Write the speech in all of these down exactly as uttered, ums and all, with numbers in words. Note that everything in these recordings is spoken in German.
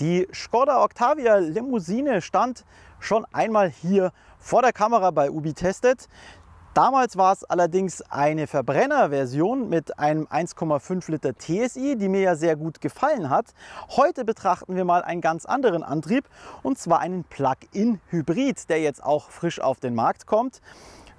Die Skoda Octavia Limousine stand schon einmal hier vor der Kamera bei Ubi Testet. Damals war es allerdings eine Verbrennerversion mit einem eins Komma fünf Liter T S I, die mir ja sehr gut gefallen hat. Heute betrachten wir mal einen ganz anderen Antrieb, und zwar einen Plug-in-Hybrid, der jetzt auch frisch auf den Markt kommt.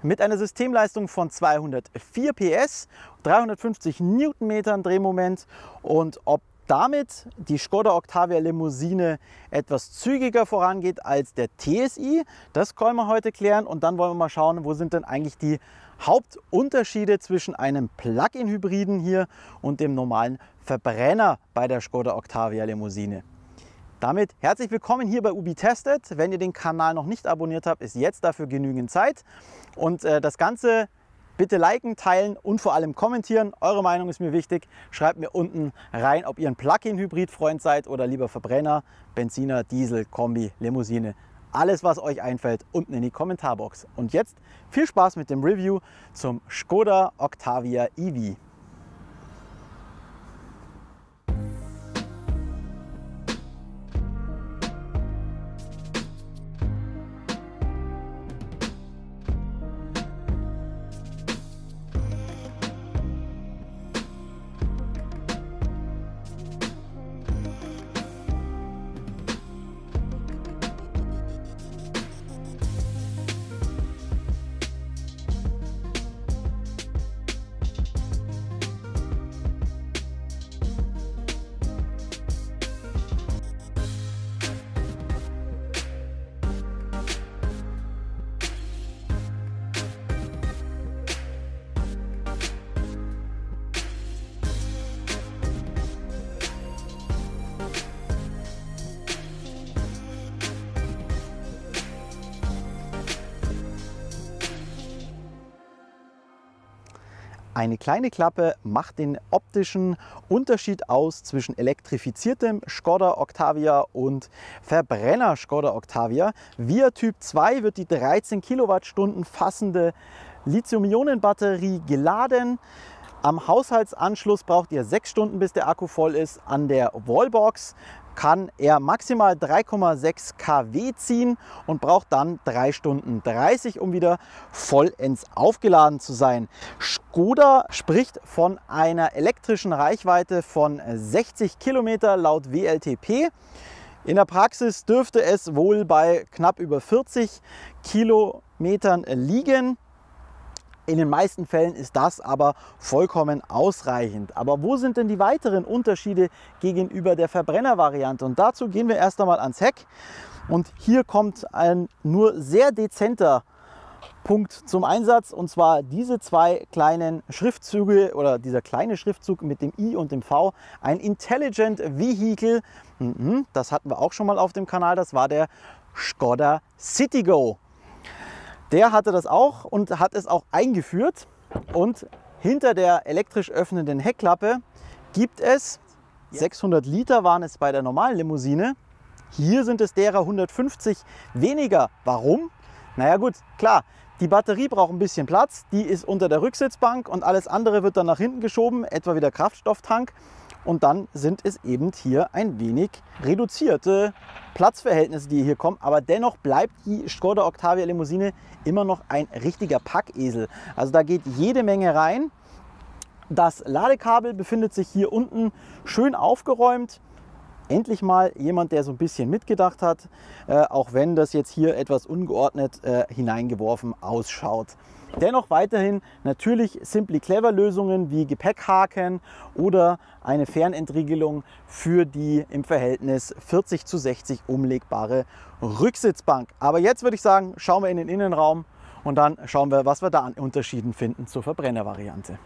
Mit einer Systemleistung von zweihundertvier P S, dreihundertfünfzig Newtonmetern Drehmoment, und ob damit die Skoda Octavia Limousine etwas zügiger vorangeht als der T S I, das können wir heute klären, und dann wollen wir mal schauen, wo sind denn eigentlich die Hauptunterschiede zwischen einem Plug-in-Hybriden hier und dem normalen Verbrenner bei der Skoda Octavia Limousine. Damit herzlich willkommen hier bei Ubi Testet. Wenn ihr den Kanal noch nicht abonniert habt, ist jetzt dafür genügend Zeit, und äh, das Ganze bitte liken, teilen und vor allem kommentieren. Eure Meinung ist mir wichtig. Schreibt mir unten rein, ob ihr ein Plug-in-Hybrid-Freund seid oder lieber Verbrenner, Benziner, Diesel, Kombi, Limousine. Alles, was euch einfällt, unten in die Kommentarbox. Und jetzt viel Spaß mit dem Review zum Skoda Octavia E V. Eine kleine Klappe macht den optischen Unterschied aus zwischen elektrifiziertem Skoda Octavia und Verbrenner Skoda Octavia. Via Typ zwei wird die dreizehn Kilowattstunden fassende Lithium-Ionen-Batterie geladen. Am Haushaltsanschluss braucht ihr sechs Stunden, bis der Akku voll ist. An der Wallbox kann er maximal drei Komma sechs Kilowatt ziehen und braucht dann drei Stunden dreißig, um wieder vollends aufgeladen zu sein. Skoda spricht von einer elektrischen Reichweite von sechzig Kilometer laut W L T P. In der Praxis dürfte es wohl bei knapp über vierzig Kilometern liegen. In den meisten Fällen ist das aber vollkommen ausreichend. Aber wo sind denn die weiteren Unterschiede gegenüber der Verbrennervariante? Und dazu gehen wir erst einmal ans Heck. Und hier kommt ein nur sehr dezenter Punkt zum Einsatz, und zwar diese zwei kleinen Schriftzüge oder dieser kleine Schriftzug mit dem I und dem V. Ein Intelligent Vehicle, das hatten wir auch schon mal auf dem Kanal, das war der Skoda Citigo. Der hatte das auch und hat es auch eingeführt, und hinter der elektrisch öffnenden Heckklappe gibt es, sechshundert Liter waren es bei der normalen Limousine, hier sind es derer hundertfünfzig weniger. Warum? Naja gut, klar, die Batterie braucht ein bisschen Platz, die ist unter der Rücksitzbank, und alles andere wird dann nach hinten geschoben, etwa wie der Kraftstofftank, und dann sind es eben hier ein wenig reduzierte Platzverhältnisse, die hier kommen, aber dennoch bleibt die Skoda Octavia Limousine immer noch ein richtiger Packesel. Also da geht jede Menge rein. Das Ladekabel befindet sich hier unten, schön aufgeräumt. Endlich mal jemand, der so ein bisschen mitgedacht hat, äh, auch wenn das jetzt hier etwas ungeordnet äh, hineingeworfen ausschaut. Dennoch weiterhin natürlich Simply Clever Lösungen wie Gepäckhaken oder eine Fernentriegelung für die im Verhältnis vierzig zu sechzig umlegbare Rücksitzbank. Aber jetzt würde ich sagen, schauen wir in den Innenraum, und dann schauen wir, was wir da an Unterschieden finden zur Verbrennervariante.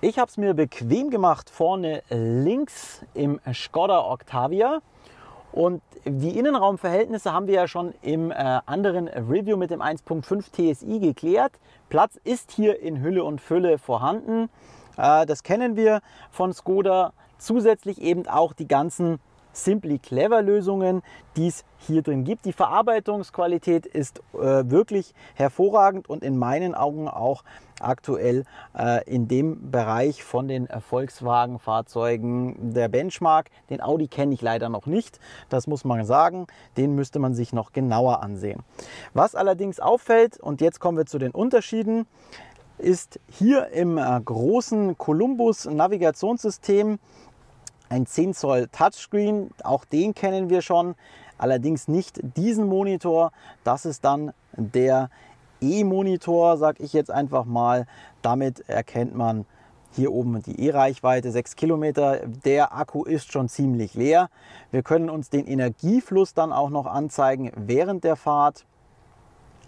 Ich habe es mir bequem gemacht vorne links im Skoda Octavia, und die Innenraumverhältnisse haben wir ja schon im äh, anderen Review mit dem eins Komma fünf T S I geklärt. Platz ist hier in Hülle und Fülle vorhanden, äh, das kennen wir von Skoda. Zusätzlich eben auch die ganzen Simply Clever Lösungen, die es hier drin gibt. Die Verarbeitungsqualität ist äh, wirklich hervorragend und in meinen Augen auch aktuell äh, in dem Bereich von den äh, Volkswagen-Fahrzeugen der Benchmark. Den Audi kenne ich leider noch nicht, das muss man sagen, den müsste man sich noch genauer ansehen. Was allerdings auffällt, und jetzt kommen wir zu den Unterschieden, ist hier im äh, großen Columbus-Navigationssystem ein zehn Zoll Touchscreen, auch den kennen wir schon, allerdings nicht diesen Monitor, das ist dann der E-Monitor, sage ich jetzt einfach mal. Damit erkennt man hier oben die E-Reichweite, sechs Kilometer. Der Akku ist schon ziemlich leer. Wir können uns den Energiefluss dann auch noch anzeigen während der Fahrt.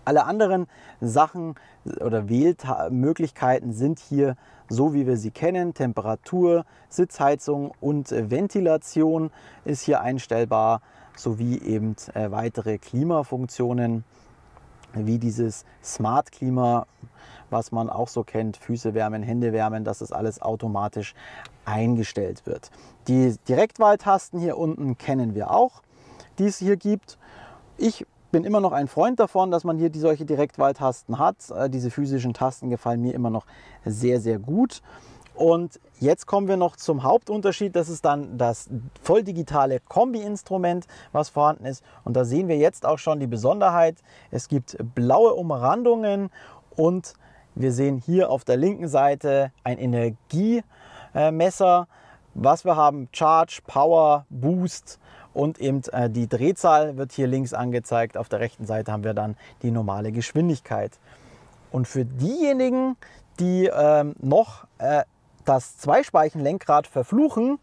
Alle anderen Sachen oder Wählmöglichkeiten sind hier so, wie wir sie kennen. Temperatur, Sitzheizung und Ventilation ist hier einstellbar, sowie eben weitere Klimafunktionen wie dieses Smart Klima, was man auch so kennt, Füße wärmen, Hände wärmen, dass das alles automatisch eingestellt wird. Die Direktwahltasten hier unten kennen wir auch, die es hier gibt. Ich Ich bin immer noch ein Freund davon, dass man hier die solche Direktwahltasten hat. Diese physischen Tasten gefallen mir immer noch sehr, sehr gut. Und jetzt kommen wir noch zum Hauptunterschied. Das ist dann das volldigitale Kombi-Instrument, was vorhanden ist. Und da sehen wir jetzt auch schon die Besonderheit. Es gibt blaue Umrandungen und wir sehen hier auf der linken Seite ein Energiemesser. Was wir haben, Charge, Power, Boost. Und eben die Drehzahl wird hier links angezeigt. Auf der rechten Seite haben wir dann die normale Geschwindigkeit. Und für diejenigen, die ähm, noch äh, das Zweispeichen-Lenkrad verfluchen,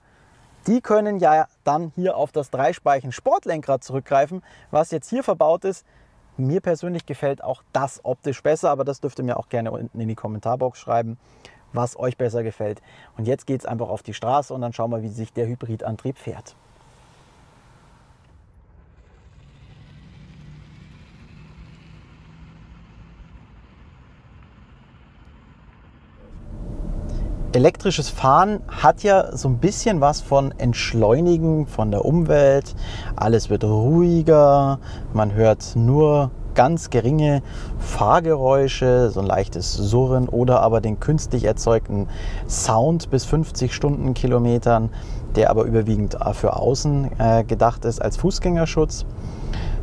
die können ja dann hier auf das Dreispeichen-Sportlenkrad zurückgreifen, was jetzt hier verbaut ist. Mir persönlich gefällt auch das optisch besser, aber das dürft ihr mir auch gerne unten in die Kommentarbox schreiben, was euch besser gefällt. Und jetzt geht es einfach auf die Straße und dann schauen wir, wie sich der Hybridantrieb fährt. Elektrisches Fahren hat ja so ein bisschen was von Entschleunigen von der Umwelt. Alles wird ruhiger, man hört nur ganz geringe Fahrgeräusche, so ein leichtes Surren oder aber den künstlich erzeugten Sound bis fünfzig Stundenkilometern, der aber überwiegend für außen äh, gedacht ist als Fußgängerschutz.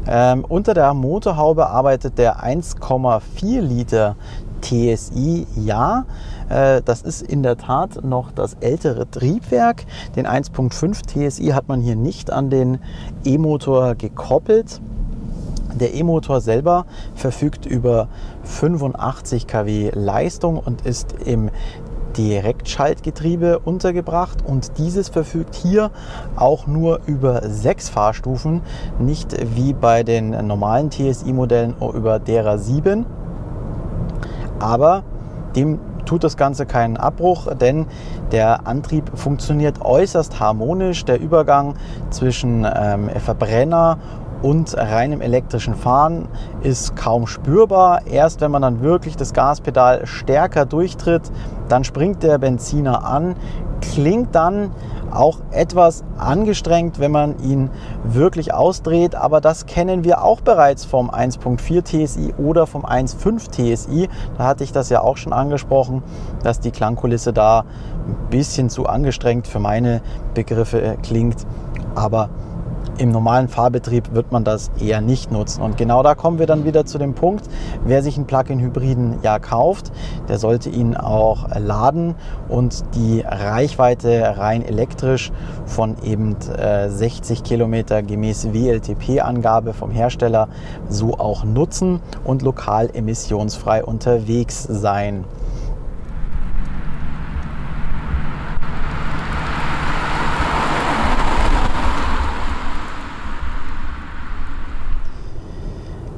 Ähm, unter der Motorhaube arbeitet der ein Komma vier Liter T S I, ja, äh, das ist in der Tat noch das ältere Triebwerk. Den eins Komma fünf T S I hat man hier nicht an den E-Motor gekoppelt. Der E-Motor selber verfügt über fünfundachtzig Kilowatt Leistung und ist im Direktschaltgetriebe untergebracht und dieses verfügt hier auch nur über sechs Fahrstufen, nicht wie bei den normalen T S I-Modellen über derer sieben. Aber dem tut das Ganze keinen Abbruch, denn der Antrieb funktioniert äußerst harmonisch. Der Übergang zwischen ähm, Verbrenner und reinem elektrischen Fahren ist kaum spürbar. Erst wenn man dann wirklich das Gaspedal stärker durchtritt, dann springt der Benziner an, klingt dann auch etwas angestrengt, wenn man ihn wirklich ausdreht. Aber das kennen wir auch bereits vom eins Komma vier T S I oder vom eins Komma fünf T S I. Da hatte ich das ja auch schon angesprochen, dass die Klangkulisse da ein bisschen zu angestrengt für meine Begriffe klingt. Aber im normalen Fahrbetrieb wird man das eher nicht nutzen. Und genau da kommen wir dann wieder zu dem Punkt, wer sich einen Plug-in-Hybriden ja kauft, der sollte ihn auch laden und die Reichweite rein elektrisch von eben sechzig Kilometer gemäß W L T P-Angabe vom Hersteller so auch nutzen und lokal emissionsfrei unterwegs sein.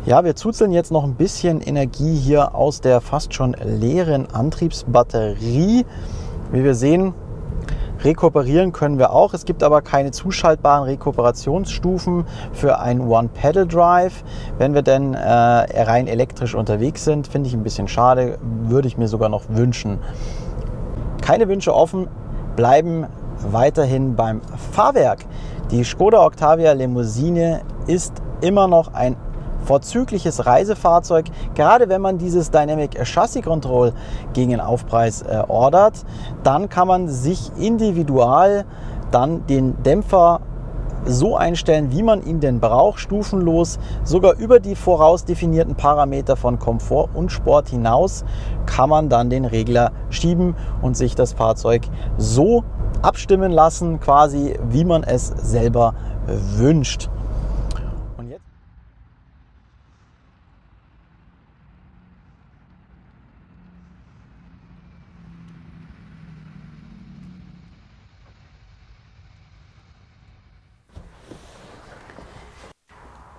Ja, wir zuzeln jetzt noch ein bisschen Energie hier aus der fast schon leeren Antriebsbatterie. Wie wir sehen, rekuperieren können wir auch. Es gibt aber keine zuschaltbaren Rekuperationsstufen für ein One-Pedal-Drive. Wenn wir denn äh, rein elektrisch unterwegs sind, finde ich ein bisschen schade, würde ich mir sogar noch wünschen. Keine Wünsche offen, bleiben weiterhin beim Fahrwerk. Die Skoda Octavia Limousine ist immer noch ein vorzügliches Reisefahrzeug, gerade wenn man dieses Dynamic Chassis Control gegen den Aufpreis äh, ordert, dann kann man sich individual dann den Dämpfer so einstellen, wie man ihn denn braucht, stufenlos, sogar über die voraus definierten Parameter von Komfort und Sport hinaus kann man dann den Regler schieben und sich das Fahrzeug so abstimmen lassen, quasi wie man es selber wünscht.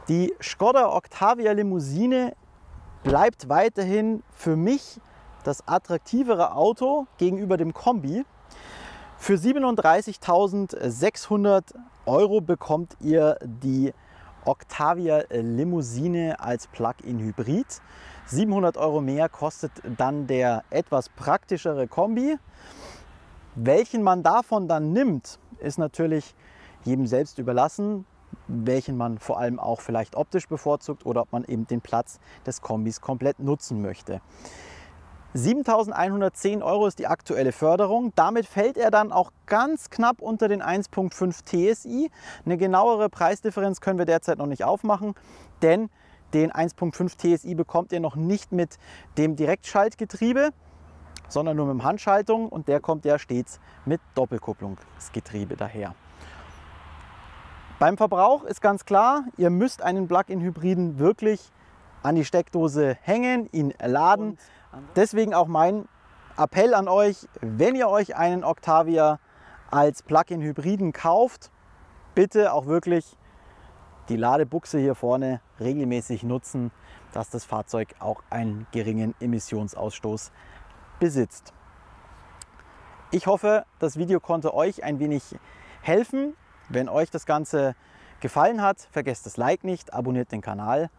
Die Skoda Octavia Limousine bleibt weiterhin für mich das attraktivere Auto gegenüber dem Kombi. Für siebenunddreißigtausendsechshundert Euro bekommt ihr die Octavia Limousine als Plug-in-Hybrid. siebenhundert Euro mehr kostet dann der etwas praktischere Kombi. Welchen man davon dann nimmt, ist natürlich jedem selbst überlassen, welchen man vor allem auch vielleicht optisch bevorzugt oder ob man eben den Platz des Kombis komplett nutzen möchte. siebentausendeinhundertzehn Euro ist die aktuelle Förderung. Damit fällt er dann auch ganz knapp unter den eins Komma fünf T S I. Eine genauere Preisdifferenz können wir derzeit noch nicht aufmachen, denn den eins Komma fünf T S I bekommt ihr noch nicht mit dem Direktschaltgetriebe, sondern nur mit Handschaltung, und der kommt ja stets mit Doppelkupplungsgetriebe daher. Beim Verbrauch ist ganz klar, ihr müsst einen Plug-in-Hybriden wirklich an die Steckdose hängen, ihn laden. Deswegen auch mein Appell an euch, wenn ihr euch einen Octavia als Plug-in-Hybriden kauft, bitte auch wirklich die Ladebuchse hier vorne regelmäßig nutzen, dass das Fahrzeug auch einen geringen Emissionsausstoß besitzt. Ich hoffe, das Video konnte euch ein wenig helfen. Wenn euch das Ganze gefallen hat, vergesst das Like nicht, abonniert den Kanal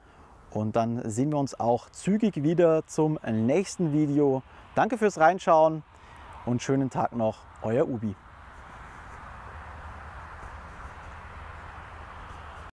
und dann sehen wir uns auch zügig wieder zum nächsten Video. Danke fürs Reinschauen und schönen Tag noch, euer Ubi.